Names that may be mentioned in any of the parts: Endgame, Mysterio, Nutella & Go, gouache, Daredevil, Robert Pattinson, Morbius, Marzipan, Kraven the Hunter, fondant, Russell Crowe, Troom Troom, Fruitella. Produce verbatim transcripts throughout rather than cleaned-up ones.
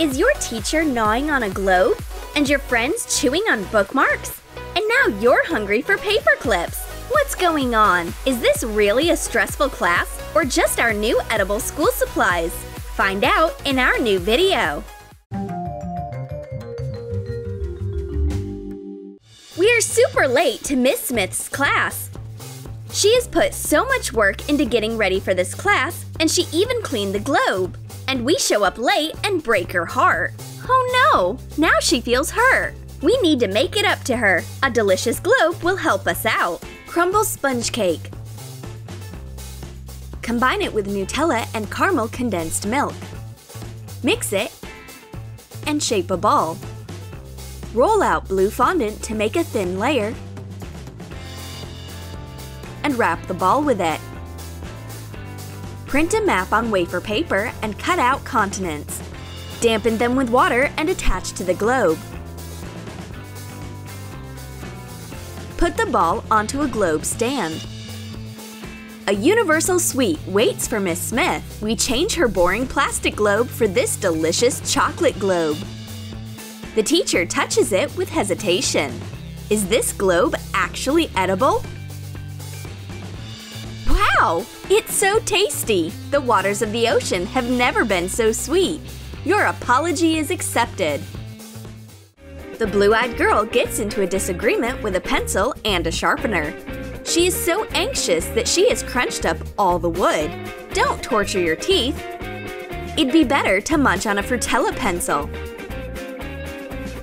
Is your teacher gnawing on a globe? And your friends chewing on bookmarks? And now you're hungry for paper clips! What's going on? Is this really a stressful class or just our new edible school supplies? Find out in our new video! We're super late to Miss Smith's class. She has put so much work into getting ready for this class, and she even cleaned the globe. And we show up late and break her heart. Oh no! Now she feels hurt. We need to make it up to her. A delicious globe will help us out. Crumble sponge cake. Combine it with Nutella and caramel condensed milk. Mix it and shape a ball. Roll out blue fondant to make a thin layer and wrap the ball with it. Print a map on wafer paper and cut out continents. Dampen them with water and attach to the globe. Put the ball onto a globe stand. A universal sweet waits for Miss Smith. We change her boring plastic globe for this delicious chocolate globe. The teacher touches it with hesitation. Is this globe actually edible? Wow! It's so tasty! The waters of the ocean have never been so sweet. Your apology is accepted. The blue-eyed girl gets into a disagreement with a pencil and a sharpener. She is so anxious that she has crunched up all the wood. Don't torture your teeth. It'd be better to munch on a Fruitella pencil.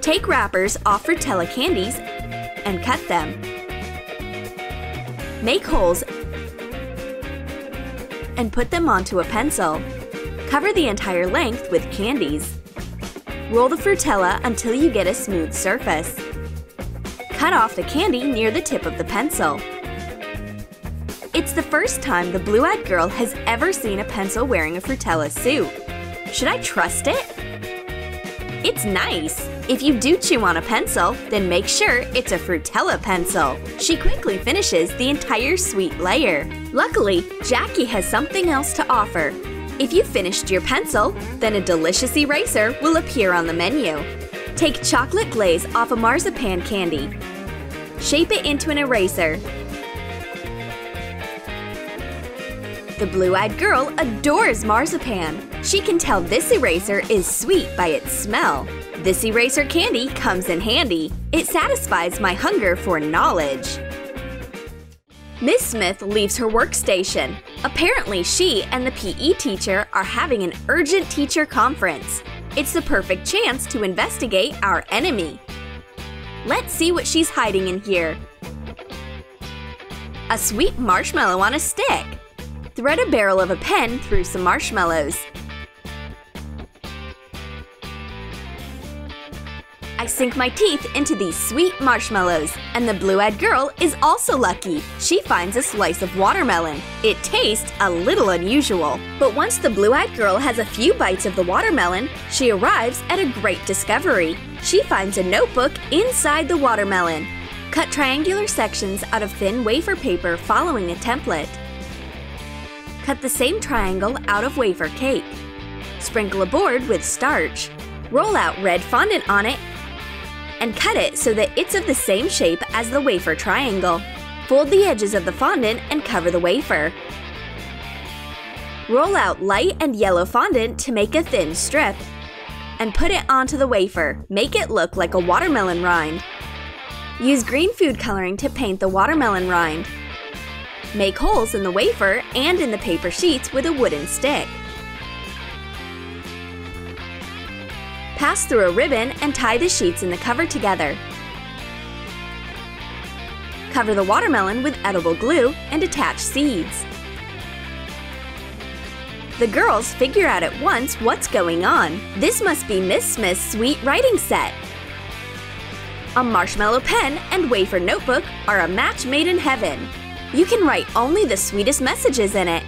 Take wrappers off Fruitella candies and cut them. Make holes and put them onto a pencil. Cover the entire length with candies. Roll the Fruitella until you get a smooth surface. Cut off the candy near the tip of the pencil. It's the first time the blue-eyed girl has ever seen a pencil wearing a Fruitella suit. Should I trust it? It's nice! If you do chew on a pencil, then make sure it's a Fruitella pencil. She quickly finishes the entire sweet layer. Luckily, Jackie has something else to offer. If you finished your pencil, then a delicious eraser will appear on the menu. Take chocolate glaze off a marzipan candy. Shape it into an eraser. The blue-eyed girl adores marzipan. She can tell this eraser is sweet by its smell. This eraser candy comes in handy. It satisfies my hunger for knowledge. Miss Smith leaves her workstation. Apparently, she and the P E teacher are having an urgent teacher conference. It's the perfect chance to investigate our enemy. Let's see what she's hiding in here. A sweet marshmallow on a stick. Thread a barrel of a pen through some marshmallows. I sink my teeth into these sweet marshmallows, and the blue-eyed girl is also lucky. She finds a slice of watermelon. It tastes a little unusual. But once the blue-eyed girl has a few bites of the watermelon, she arrives at a great discovery. She finds a notebook inside the watermelon. Cut triangular sections out of thin wafer paper following a template. Cut the same triangle out of wafer cake. Sprinkle a board with starch. Roll out red fondant on it and cut it so that it's of the same shape as the wafer triangle. Fold the edges of the fondant and cover the wafer. Roll out light and yellow fondant to make a thin strip and put it onto the wafer. Make it look like a watermelon rind. Use green food coloring to paint the watermelon rind. Make holes in the wafer and in the paper sheets with a wooden stick. Pass through a ribbon and tie the sheets in the cover together. Cover the watermelon with edible glue and attach seeds. The girls figure out at once what's going on. This must be Miss Smith's sweet writing set. A marshmallow pen and wafer notebook are a match made in heaven. You can write only the sweetest messages in it.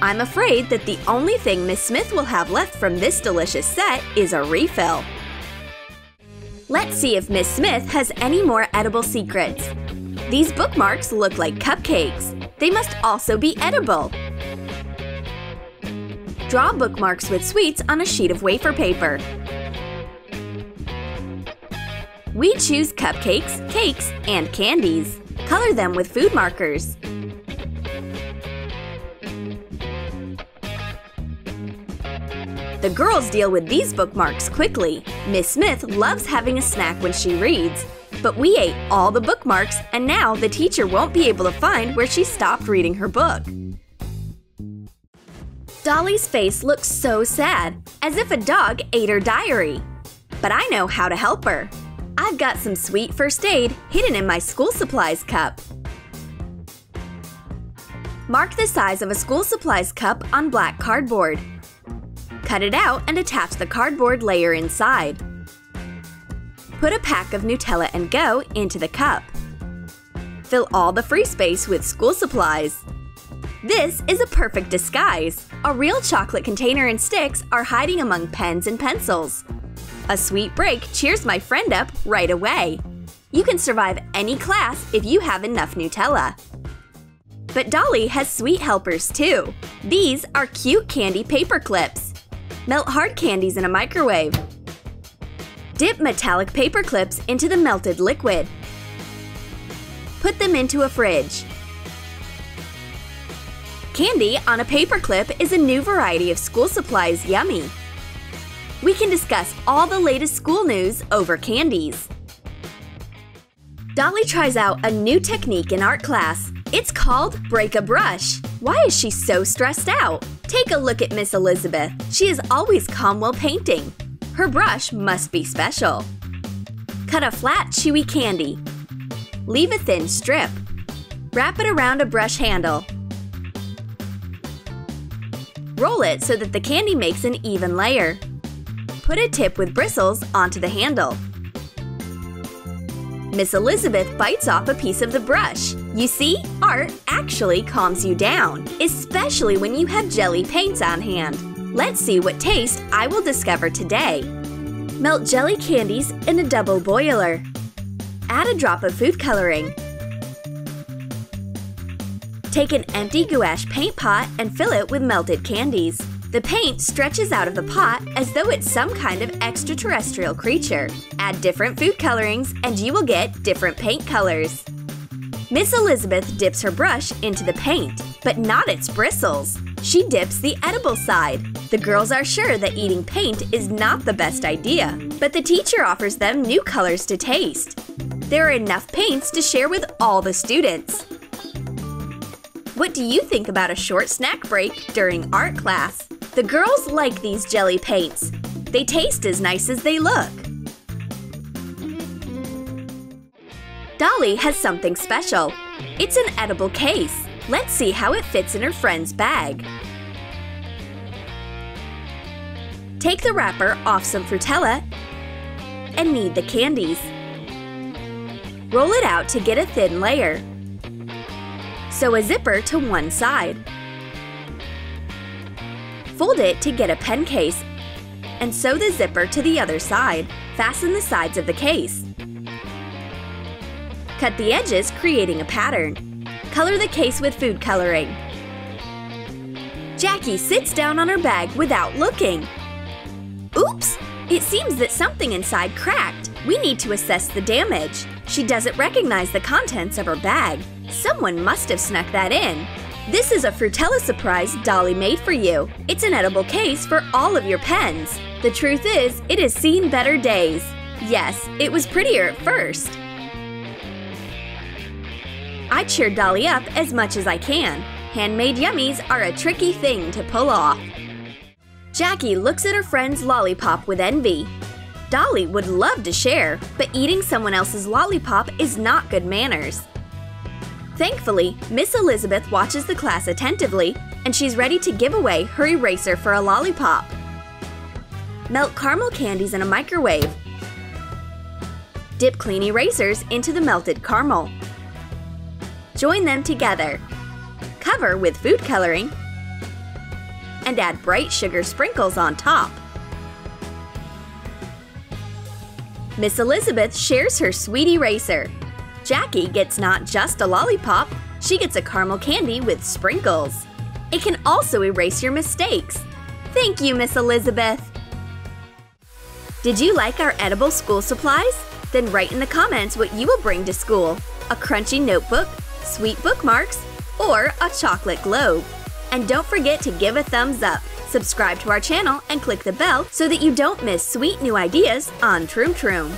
I'm afraid that the only thing Miss Smith will have left from this delicious set is a refill. Let's see if Miss Smith has any more edible secrets. These bookmarks look like cupcakes. They must also be edible. Draw bookmarks with sweets on a sheet of wafer paper. We choose cupcakes, cakes, and candies. Color them with food markers. The girls deal with these bookmarks quickly. Miss Smith loves having a snack when she reads. But we ate all the bookmarks, and now the teacher won't be able to find where she stopped reading her book. Dolly's face looks so sad, as if a dog ate her diary. But I know how to help her. I've got some sweet first aid hidden in my school supplies cup. Mark the size of a school supplies cup on black cardboard. Cut it out and attach the cardboard layer inside. Put a pack of Nutella and Go into the cup. Fill all the free space with school supplies. This is a perfect disguise. A real chocolate container and sticks are hiding among pens and pencils. A sweet break cheers my friend up right away. You can survive any class if you have enough Nutella. But Dolly has sweet helpers too. These are cute candy paper clips. Melt hard candies in a microwave. Dip metallic paper clips into the melted liquid. Put them into a fridge. Candy on a paper clip is a new variety of school supplies yummy. We can discuss all the latest school news over candies. Dolly tries out a new technique in art class. It's called break a brush. Why is she so stressed out? Take a look at Miss Elizabeth. She is always calm while painting. Her brush must be special. Cut a flat, chewy candy. Leave a thin strip. Wrap it around a brush handle. Roll it so that the candy makes an even layer. Put a tip with bristles onto the handle. Miss Elizabeth bites off a piece of the brush. You see, art actually calms you down, especially when you have jelly paints on hand. Let's see what taste I will discover today. Melt jelly candies in a double boiler. Add a drop of food coloring. Take an empty gouache paint pot and fill it with melted candies. The paint stretches out of the pot as though it's some kind of extraterrestrial creature. Add different food colorings and you will get different paint colors. Miss Elizabeth dips her brush into the paint, but not its bristles. She dips the edible side. The girls are sure that eating paint is not the best idea, but the teacher offers them new colors to taste. There are enough paints to share with all the students. What do you think about a short snack break during art class? The girls like these jelly paints. They taste as nice as they look. Dolly has something special. It's an edible case. Let's see how it fits in her friend's bag. Take the wrapper off some Fruitella and knead the candies. Roll it out to get a thin layer. Sew a zipper to one side. Fold it to get a pen case and sew the zipper to the other side. Fasten the sides of the case. Cut the edges, creating a pattern. Color the case with food coloring. Jackie sits down on her bag without looking. Oops! It seems that something inside cracked. We need to assess the damage. She doesn't recognize the contents of her bag. Someone must have snuck that in. This is a Fruitella surprise Dolly made for you. It's an edible case for all of your pens. The truth is, it has seen better days. Yes, it was prettier at first. I cheer Dolly up as much as I can. Handmade yummies are a tricky thing to pull off. Jackie looks at her friend's lollipop with envy. Dolly would love to share, but eating someone else's lollipop is not good manners. Thankfully, Miss Elizabeth watches the class attentively, and she's ready to give away her eraser for a lollipop. Melt caramel candies in a microwave. Dip clean erasers into the melted caramel. Join them together. Cover with food coloring and add bright sugar sprinkles on top. Miss Elizabeth shares her sweet eraser. Jackie gets not just a lollipop, she gets a caramel candy with sprinkles. It can also erase your mistakes. Thank you, Miss Elizabeth! Did you like our edible school supplies? Then write in the comments what you will bring to school – a crunchy notebook, sweet bookmarks, or a chocolate globe. And don't forget to give a thumbs up, subscribe to our channel, and click the bell so that you don't miss sweet new ideas on Troom Troom.